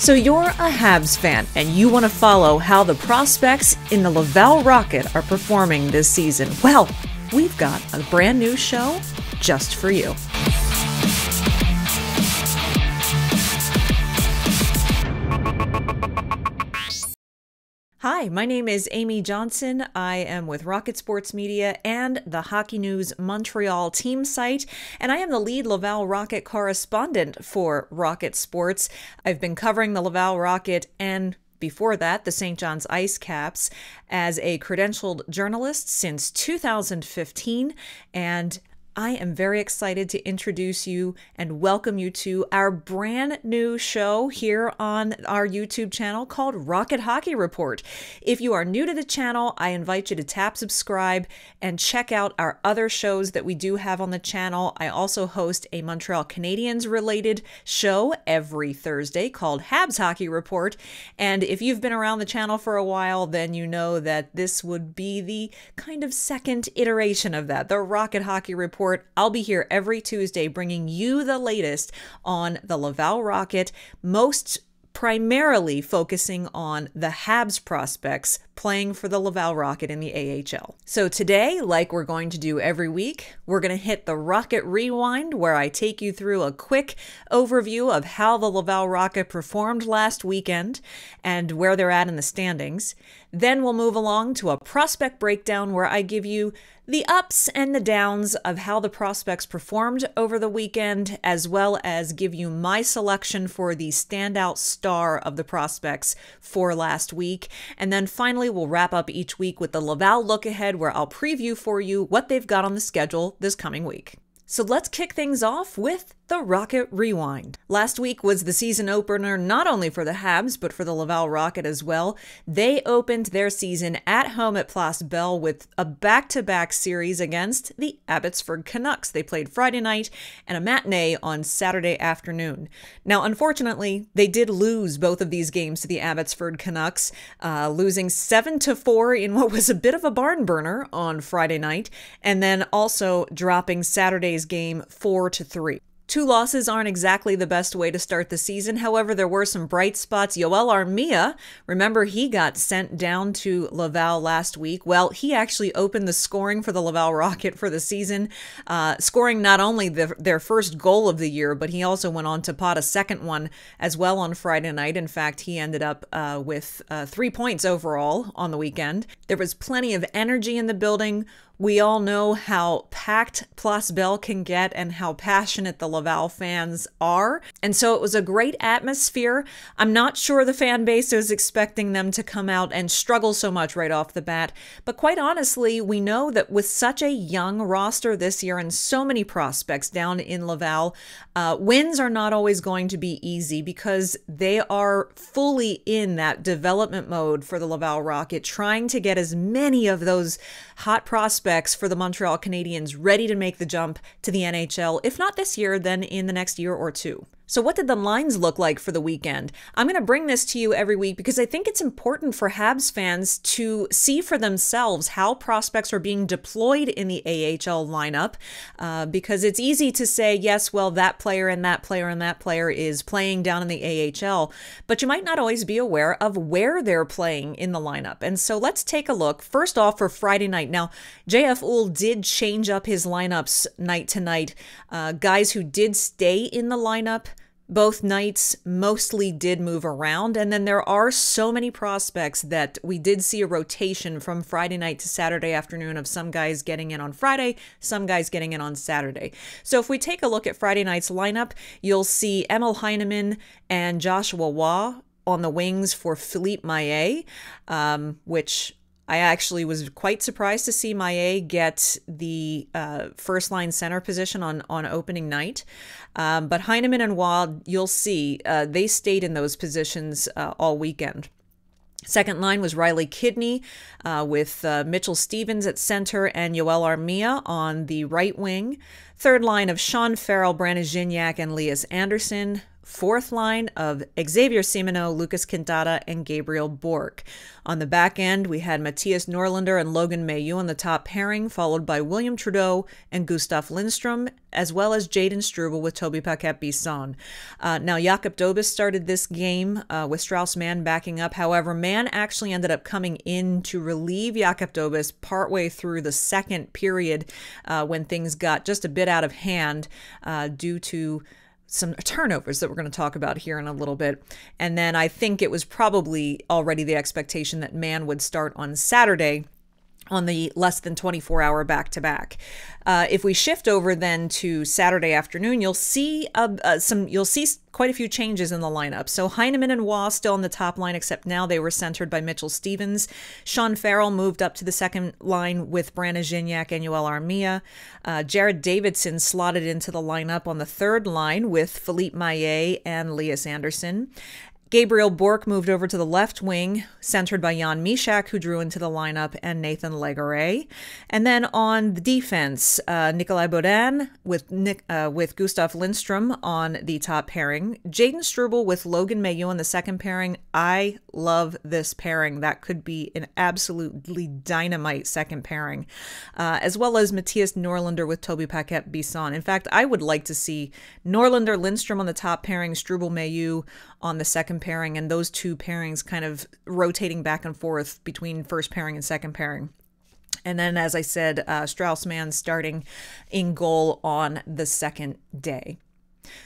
So you're a Habs fan and you want to follow how the prospects in the Laval Rocket are performing this season. Well, we've got a brand new show just for you. Hi, my name is Amy Johnson. I am with Rocket Sports Media and the Hockey News Montreal team site, and I am the lead Laval Rocket correspondent for Rocket Sports. I've been covering the Laval Rocket and, before that, the St. John's Ice Caps as a credentialed journalist since 2015, and I am very excited to introduce you and welcome you to our brand new show here on our YouTube channel called Rocket Hockey Report. If you are new to the channel, I invite you to tap subscribe and check out our other shows that we do have on the channel. I also host a Montreal Canadiens related show every Thursday called Habs Hockey Report. And if you've been around the channel for a while, then you know that this would be the kind of second iteration of that, the Rocket Hockey Report. I'll be here every Tuesday bringing you the latest on the Laval Rocket, most primarily focusing on the Habs prospects playing for the Laval Rocket in the AHL. So today, like we're going to do every week, we're going to hit the Rocket Rewind, where I take you through a quick overview of how the Laval Rocket performed last weekend and where they're at in the standings. Then we'll move along to a Prospect Breakdown, where I give you the ups and the downs of how the prospects performed over the weekend, as well as give you my selection for the standout star of the prospects for last week. And then finally, we'll wrap up each week with the Laval Look Ahead, where I'll preview for you what they've got on the schedule this coming week. So let's kick things off with the Rocket Rewind. Last week was the season opener not only for the Habs, but for the Laval Rocket as well. They opened their season at home at Place Bell with a back-to-back series against the Abbotsford Canucks. They played Friday night and a matinee on Saturday afternoon. Now, unfortunately, they did lose both of these games to the Abbotsford Canucks, losing 7-4 in what was a bit of a barn burner on Friday night, and then also dropping Saturday's game 4-3. Two losses aren't exactly the best way to start the season. However, there were some bright spots. Joel Armia, remember he got sent down to Laval last week. Well, he actually opened the scoring for the Laval Rocket for the season, scoring not only their first goal of the year, but he also went on to pot a second one as well on Friday night. In fact, he ended up with 3 points overall on the weekend. There was plenty of energy in the building. We all know how packed Place Bell can get and how passionate the Laval fans are. And so it was a great atmosphere. I'm not sure the fan base is expecting them to come out and struggle so much right off the bat. But quite honestly, we know that with such a young roster this year and so many prospects down in Laval, wins are not always going to be easy because they are fully in that development mode for the Laval Rocket, trying to get as many of those hot prospects for the Montreal Canadiens ready to make the jump to the NHL, if not this year, then in the next year or two. So what did the lines look like for the weekend? I'm going to bring this to you every week because I think it's important for Habs fans to see for themselves how prospects are being deployed in the AHL lineup, because it's easy to say, yes, well, that player and that player and that player is playing down in the AHL, but you might not always be aware of where they're playing in the lineup. And so let's take a look. First off, for Friday night. Now, JF Uhl did change up his lineups night to night. Guys who did stay in the lineup both nights mostly did move around, and then there are so many prospects that we did see a rotation from Friday night to Saturday afternoon of some guys getting in on Friday, some guys getting in on Saturday. So if we take a look at Friday night's lineup, you'll see Emil Heineman and Joshua Roy on the wings for Philippe Maillet, which I actually was quite surprised to see Maillet get the first-line center position on opening night. But Heineman and Wild, you'll see, they stayed in those positions all weekend. Second line was Riley Kidney with Mitchell Stevens at center and Joel Armia on the right wing. Third line of Sean Farrell, Brandon Gignac, and Elias Anderson. fourth line of Xavier Semeneau, Lucas Quintana, and Gabriel Bork. On the back end, we had Matthias Norlander and Logan Mailloux on the top pairing, followed by William Trudeau and Gustav Lindstrom, as well as Jaden Struble with Toby Paquette-Bisson. Now, Jakob Dobis started this game with Strauss Mann backing up. However, Mann actually ended up coming in to relieve Jakob Dobis partway through the second period when things got just a bit out of hand due to some turnovers that we're going to talk about here in a little bit. And then I think it was probably already the expectation that Mann would start on Saturday on the less than 24-hour back-to-back. If we shift over then to Saturday afternoon, you'll see quite a few changes in the lineup. So Heineman and Waugh still on the top line, except now they were centered by Mitchell Stevens. Sean Farrell moved up to the second line with Branna Gignac and Joel Armia. Jared Davidson slotted into the lineup on the third line with Philippe Maillet and Elias Anderson. Gabriel Bork moved over to the left wing, centered by Jan Michak, who drew into the lineup, and Nathan Legare. And then on the defense, Nikolai Boudin with Gustav Lindstrom on the top pairing. Jaden Struble with Logan Mailloux on the second pairing. I love this pairing. That could be an absolutely dynamite second pairing, as well as Matthias Norlander with Toby Paquette-Bisson. In fact, I would like to see Norlander, Lindstrom on the top pairing, Struble Mailloux on the second pairing, and those two pairings kind of rotating back and forth between first pairing and second pairing. And then, as I said, Strauss Mann starting in goal on the second day.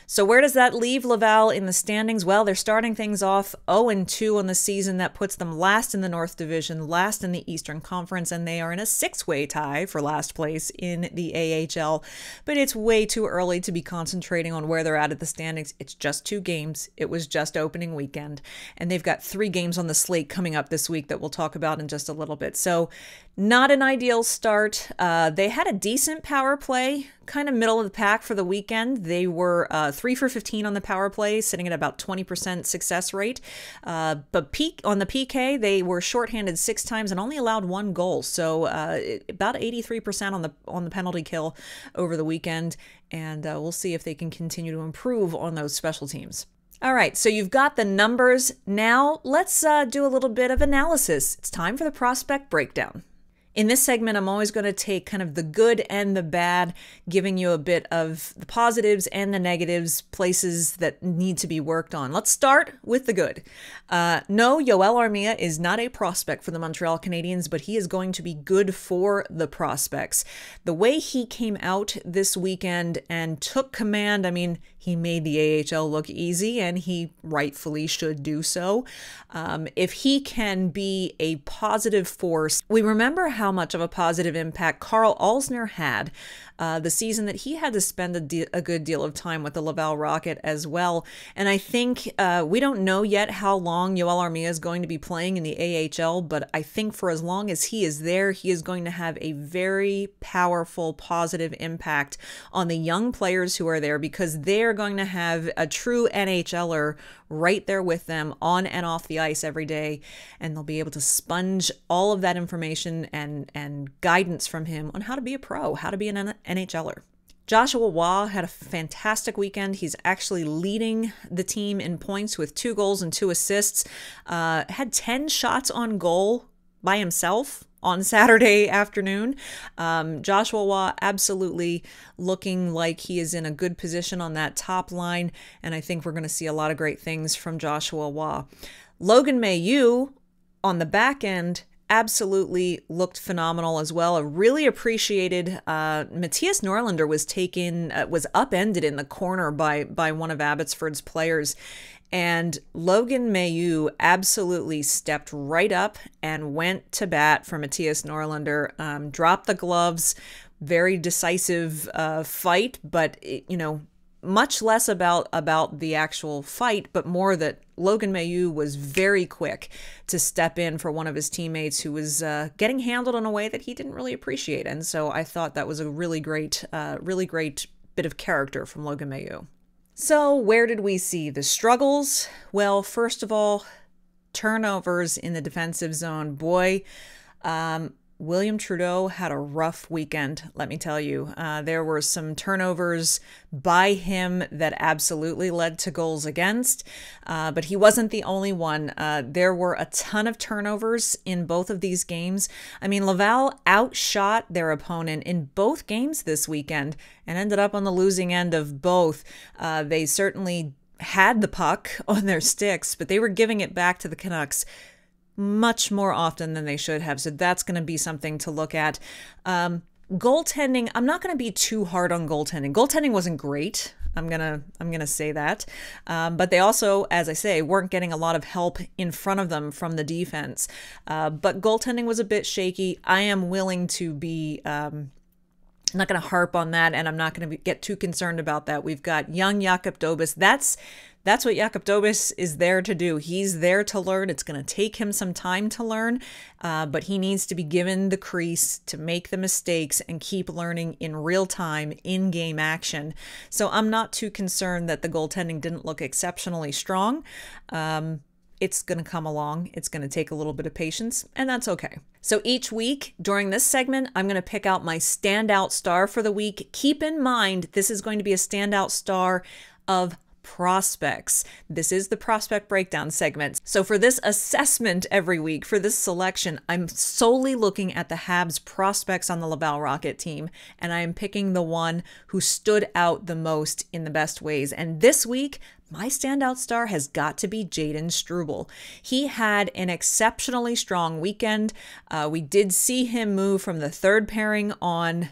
So where does that leave Laval in the standings? Well, they're starting things off 0-2 on the season. That puts them last in the North Division, last in the Eastern Conference, and they are in a six-way tie for last place in the AHL. But it's way too early to be concentrating on where they're at the standings. It's just two games. It was just opening weekend. And they've got three games on the slate coming up this week that we'll talk about in just a little bit. So not an ideal start. They had a decent power play, kind of middle of the pack for the weekend. They were 3 for 15 on the power play, sitting at about 20% success rate. But on the PK, they were shorthanded 6 times and only allowed 1 goal. So about 83% on the penalty kill over the weekend. And we'll see if they can continue to improve on those special teams. All right, so you've got the numbers. Now let's do a little bit of analysis. It's time for the Prospect Breakdown. In this segment, I'm always going to take kind of the good and the bad, giving you a bit of the positives and the negatives, places that need to be worked on. Let's start with the good. No, Joel Armia is not a prospect for the Montreal Canadiens, but he is going to be good for the prospects. The way he came out this weekend and took command, I mean, he made the AHL look easy, and he rightfully should do so. If he can be a positive force, we remember how much of a positive impact Carl Alsner had the season that he had to spend a good deal of time with the Laval Rocket as well. And I think we don't know yet how long Joel Armia is going to be playing in the AHL, but I think for as long as he is there, he is going to have a very powerful positive impact on the young players who are there, because they are going to have a true NHLer right there with them on and off the ice every day, and they'll be able to sponge all of that information and guidance from him on how to be a pro, how to be an NHLer. Joshua Roy had a fantastic weekend. He's actually leading the team in points with 2 goals and 2 assists. Had 10 shots on goal by himself on Saturday afternoon. Joshua Roy absolutely looking like he is in a good position on that top line, and I think we're going to see a lot of great things from Joshua Roy. Logan Mailloux on the back end absolutely looked phenomenal as well. I really appreciated Matthias Norlander was upended in the corner by one of Abbotsford's players, and Logan Mailloux absolutely stepped right up and went to bat for Matthias Norlander. Dropped the gloves, very decisive fight, but much less about the actual fight, but more that Logan Mailloux was very quick to step in for one of his teammates who was getting handled in a way that he didn't really appreciate. And so I thought that was a really great bit of character from Logan Mailloux. So where did we see the struggles? Well, first of all, turnovers in the defensive zone. Boy, William Trudeau had a rough weekend, let me tell you. There were some turnovers by him that absolutely led to goals against, but he wasn't the only one. There were a ton of turnovers in both of these games. I mean, Laval outshot their opponent in both games this weekend and ended up on the losing end of both. They certainly had the puck on their sticks, but they were giving it back to the Canucks much more often than they should have. So that's going to be something to look at. Goaltending, I'm not going to be too hard on goaltending. Goaltending wasn't great. I'm gonna say that. But they also, as I say, weren't getting a lot of help in front of them from the defense. But goaltending was a bit shaky. I am willing to be... I'm not going to harp on that, and I'm not going to get too concerned about that. We've got young Jakob Dobis. That's what Jakob Dobis is there to do. He's there to learn. It's going to take him some time to learn, but he needs to be given the crease to make the mistakes and keep learning in real time, in-game action. So I'm not too concerned that the goaltending didn't look exceptionally strong. It's going to come along. It's going to take a little bit of patience, and that's okay. So each week during this segment, I'm going to pick out my standout star for the week. Keep in mind, this is going to be a standout star of prospects. This is the prospect breakdown segment. So for this assessment every week, for this selection, I'm solely looking at the Habs prospects on the Laval Rocket team, and I am picking the one who stood out the most in the best ways. And this week, my standout star has got to be Jaden Struble. He had an exceptionally strong weekend. We did see him move from the third pairing on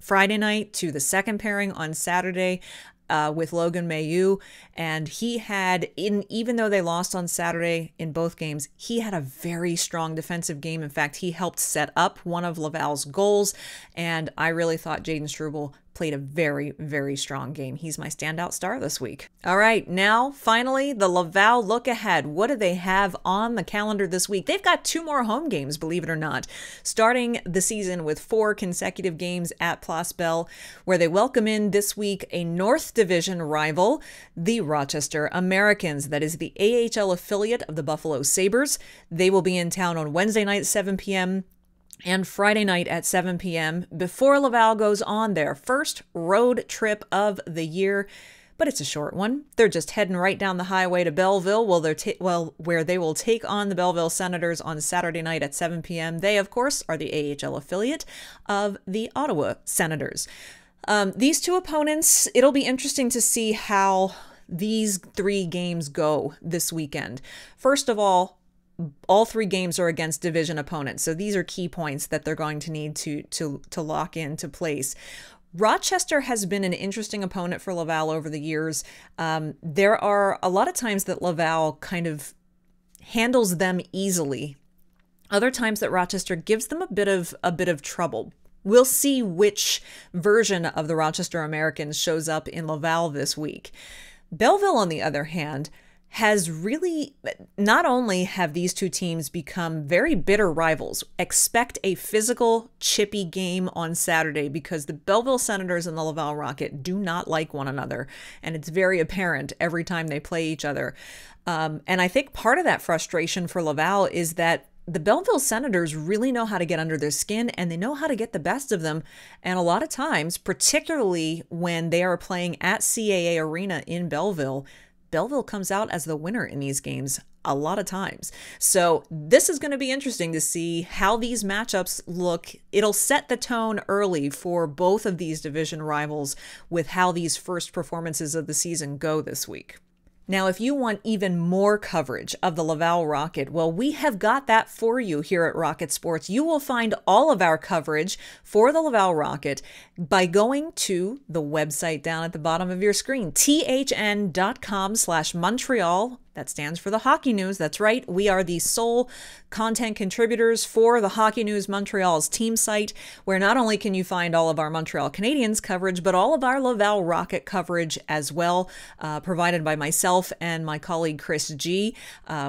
Friday night to the second pairing on Saturday with Logan Mailloux. And he had, even though they lost on Saturday in both games, he had a very strong defensive game. In fact, he helped set up one of Laval's goals. And I really thought Jaden Struble played a very, very strong game. He's my standout star this week. All right, now finally, the Laval Look Ahead. What do they have on the calendar this week? They've got 2 more home games, believe it or not, starting the season with 4 consecutive games at Place Bell, where they welcome in this week a North Division rival, the Rochester Americans. That is the AHL affiliate of the Buffalo Sabres. They will be in town on Wednesday night at 7 p.m. and Friday night at 7 p.m. before Laval goes on their first road trip of the year, but it's a short one. They're just heading right down the highway to Belleville, where they will take on the Belleville Senators on Saturday night at 7 p.m. They, of course, are the AHL affiliate of the Ottawa Senators. These 2 opponents, it'll be interesting to see how these 3 games go this weekend. First of all 3 games are against division opponents, so these are key points that they're going to need to lock into place. Rochester has been an interesting opponent for Laval over the years. There are a lot of times that Laval kind of handles them easily. Other times that Rochester gives them a bit of trouble. We'll see which version of the Rochester Americans shows up in Laval this week. Belleville, on the other hand, has really, not only have these 2 teams become very bitter rivals, expect a physical, chippy game on Saturday because the Belleville Senators and the Laval Rocket do not like one another, and it's very apparent every time they play each other. And I think part of that frustration for Laval is that the Belleville Senators really know how to get under their skin, and they know how to get the best of them. And a lot of times, particularly when they are playing at CAA Arena in Belleville, Belleville comes out as the winner in these games a lot of times. So this is going to be interesting to see how these matchups look. It'll set the tone early for both of these division rivals with how these first performances of the season go this week. Now, if you want even more coverage of the Laval Rocket, well, we have got that for you here at Rocket Sports. You will find all of our coverage for the Laval Rocket by going to the website down at the bottom of your screen, thn.com/Montreal. That stands for the Hockey News. That's right. We are the sole content contributors for the Hockey News Montreal's team site, where not only can you find all of our Montreal Canadiens coverage, but all of our Laval Rocket coverage as well, provided by myself myself and my colleague Chris G.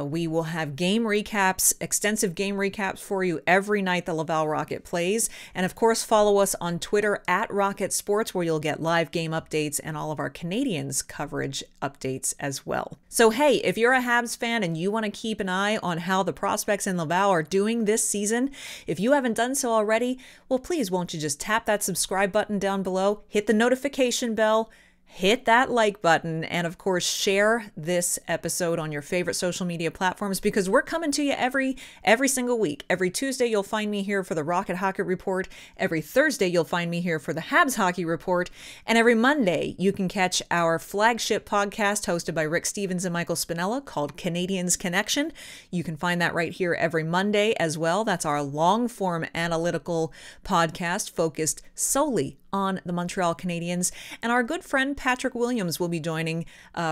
We will have game recaps, extensive game recaps for you every night the Laval Rocket plays. And of course, follow us on Twitter at Rocket Sports, where you'll get live game updates and all of our Canadiens coverage updates as well. So hey, if you're a Habs fan and you want to keep an eye on how the prospects in Laval are doing this season, if you haven't done so already, well, please won't you just tap that subscribe button down below, hit the notification bell, hit that like button, and of course share this episode on your favorite social media platforms, because we're coming to you every single week. Every Tuesday you'll find me here for the Rocket Hockey Report. Every Thursday you'll find me here for the Habs Hockey Report. And every Monday you can catch our flagship podcast hosted by Rick Stevens and Michael Spinella called Canadiens Connection. You can find that right here every Monday as well. That's our long-form analytical podcast focused solely on the Montreal Canadiens, and our good friend Patrick Williams will be joining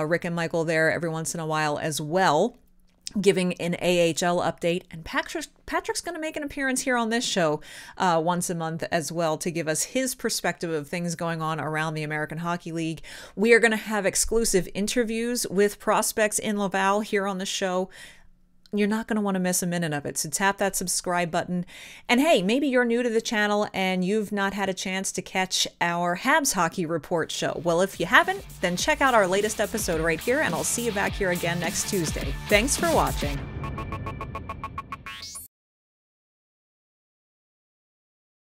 Rick and Michael there every once in a while as well, giving an AHL update. And Patrick's going to make an appearance here on this show once a month as well to give us his perspective of things going on around the American Hockey League. We are going to have exclusive interviews with prospects in Laval here on the show. You're not going to want to miss a minute of it, so tap that subscribe button. And hey, maybe you're new to the channel and you've not had a chance to catch our Habs Hockey Report show. Well, if you haven't, then check out our latest episode right here, and I'll see you back here again next Tuesday. Thanks for watching.